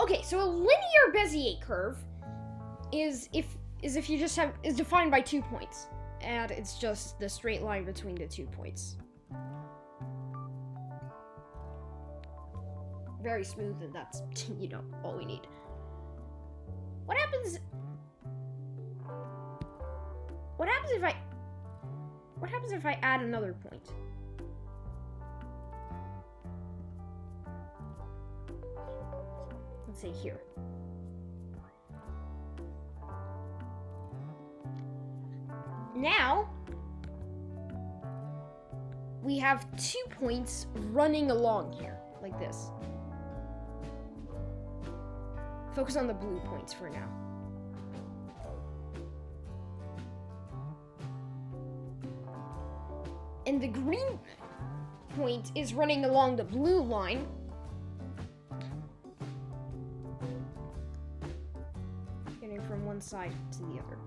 Okay, so a linear Bézier curve is defined by 2 points, and it's just the straight line between the 2 points. Very smooth, and that's, you know, all we need. What happens if I add another point? Let's say here. Now we have 2 points running along here, like this. Focus on the blue points for now. And the green point is running along the blue line. Getting from one side to the other.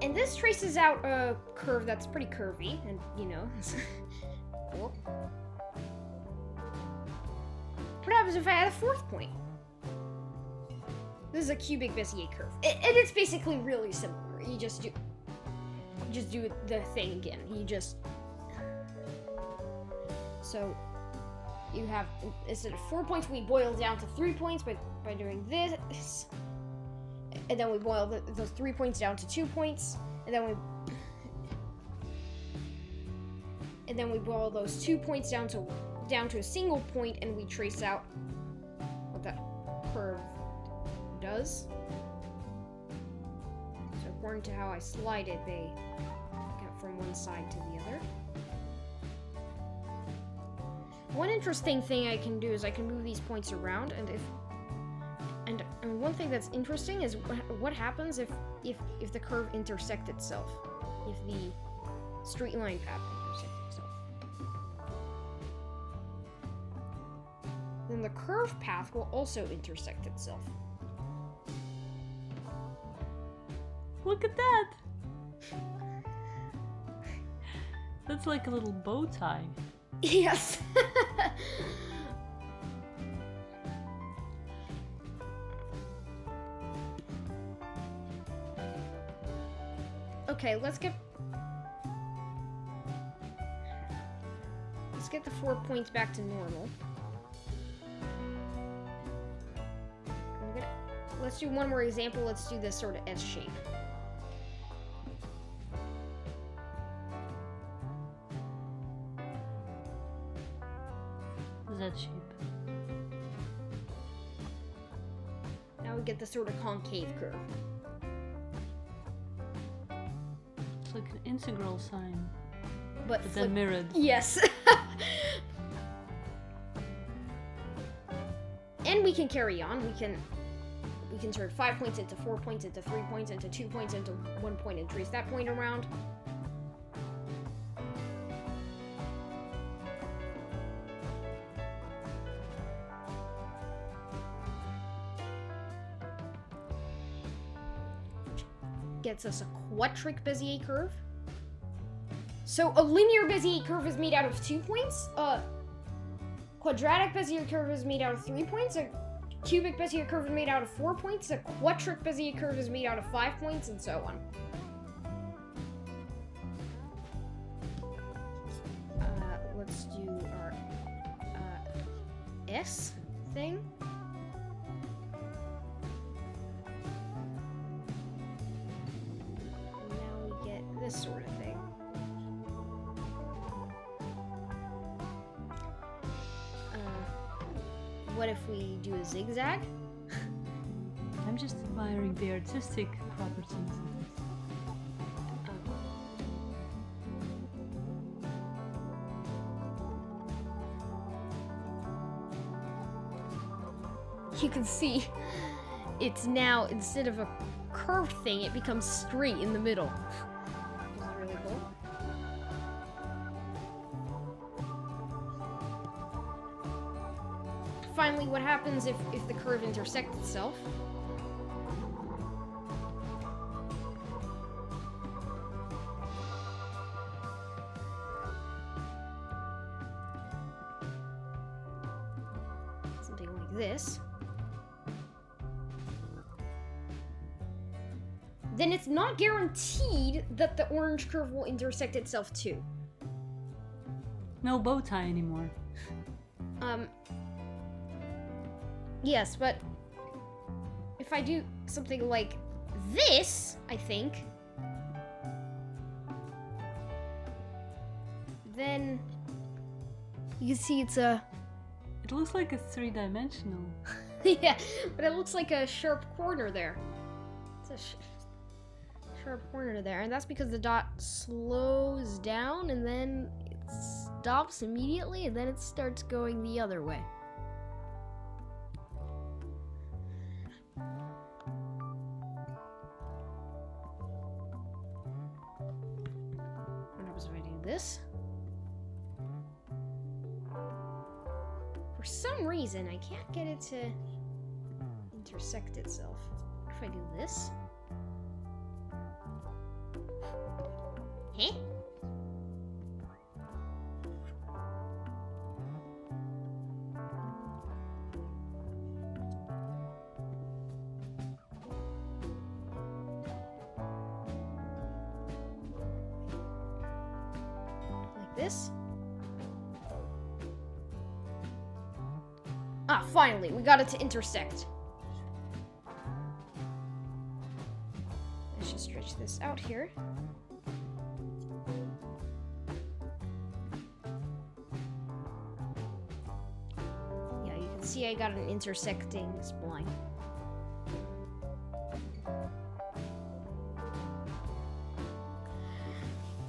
And this traces out a curve that's pretty curvy, and you know, cool. What happens if I add a fourth point? This is a cubic Bézier curve. It's basically really simple. You just do the thing again. So you have, instead of 4 points, we boil down to 3 points by doing this, and then we boil those 3 points down to 2 points, and then we boil those 2 points down to a single point, and we trace out what that curve does. So according to how I slide it, they get from one side to the other. One interesting thing I can do is I can move these points around, and one thing that's interesting is what happens if the curve intersects itself, if the straight line path intersects itself. Then the curve path will also intersect itself. Look at that! That's like a little bow tie. Yes! Okay, let's get the 4 points back to normal. Let's do one more example. Let's do this sort of S shape. Z-shape. Now we get the sort of concave curve. It's like an integral sign, but then mirrored. Yes. And we can carry on. We can turn 5 points into 4 points into 3 points into 2 points into 1 point and trace that point around. Gets us a quatric Bézier curve. So a linear Bézier curve is made out of 2 points, a quadratic Bézier curve is made out of 3 points, a cubic Bézier curve is made out of 4 points, a quatric Bézier curve is made out of 5 points, and so on. Let's do our S thing. This sort of thing. What if we do a zigzag? I'm just admiring the artistic properties of this. You can see it's now, instead of a curved thing, it becomes straight in the middle. Finally, what happens if the curve intersects itself? Something like this. then it's not guaranteed that the orange curve will intersect itself too. No bow tie anymore. Yes, but if I do something like this, I think, then you can see it's a... It looks like it's three-dimensional. Yeah, but it looks like a sharp corner there. It's a sharp corner there, and that's because the dot slows down and then it stops immediately and then it starts going the other way. What happens if I do this? For some reason, I can't get it to intersect itself. What if I do this? Huh? Like this? Ah, finally, we got it to intersect. Let's just stretch this out here. Yeah, you can see I got an intersecting spline.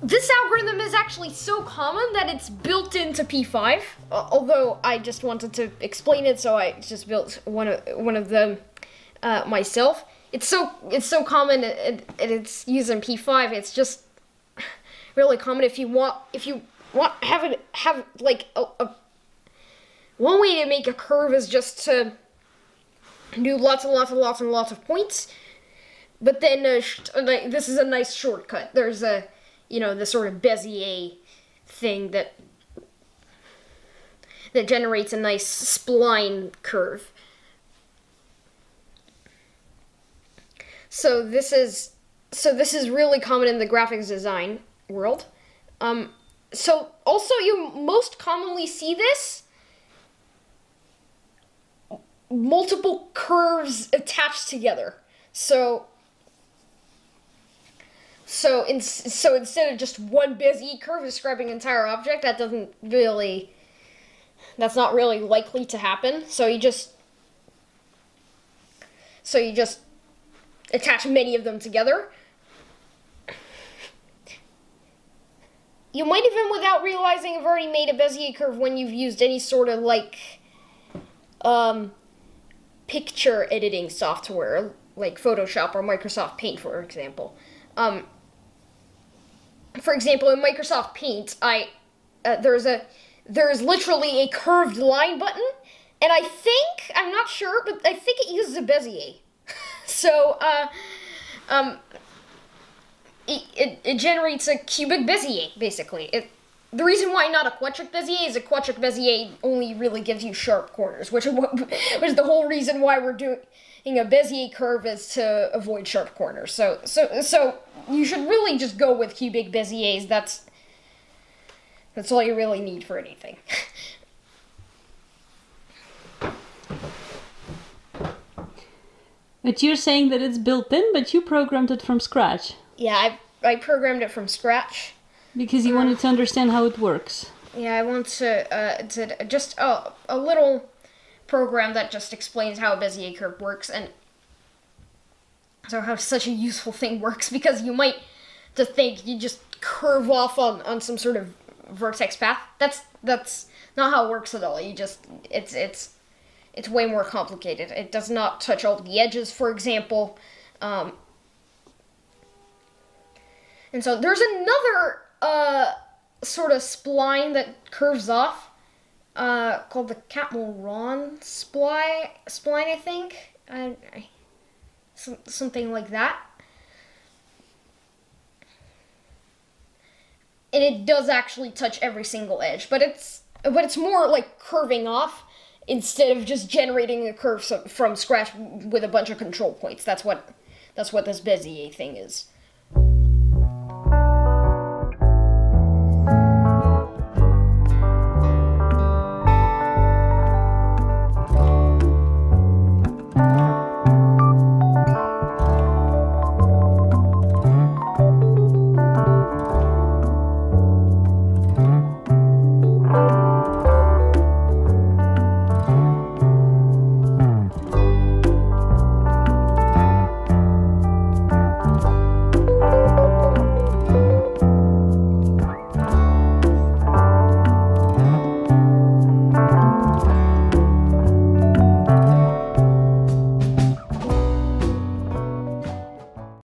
This algorithm is actually so common that it's built into P5, although I just wanted to explain it, so I just built one of them myself. It's so common, and it's used in P5. It's just really common. If you want have like a one way to make a curve is just to do lots and lots and lots and lots of points, but then this is a nice shortcut. There's a the sort of Bézier thing that generates a nice spline curve. So this is really common in the graphics design world. So also you most commonly see this multiple curves attached together. So instead of just one Bézier curve describing an entire object, that's not really likely to happen. So you just attach many of them together. You might even, without realizing, have already made a Bézier curve when you've used any sort of picture editing software, like Photoshop or Microsoft Paint, for example. For example, in Microsoft Paint, there is literally a curved line button, and I think, I'm not sure, but I think it uses a Bézier. So, it generates a cubic Bézier, basically. The reason why not a quadratic Bézier is a quadratic Bézier only really gives you sharp corners, which is the whole reason why we're doing a Bézier curve is to avoid sharp corners. So you should really just go with cubic Béziers. That's all you really need for anything. But you're saying that it's built in, but you programmed it from scratch. Yeah, I programmed it from scratch. Because you wanted to understand how it works. Yeah, I want to just a little program that just explains how a Bézier curve works, and so how such a useful thing works, because you might just think you just curve off on some sort of vertex path. That's not how it works at all. You just it's way more complicated. It does not touch all the edges, for example. And so there's another sort of spline that curves off, called the Catmull-Rom spline, I think. Something like that. And it does actually touch every single edge, but it's more like curving off instead of just generating a curve from scratch with a bunch of control points. That's what That's what this Bézier thing is.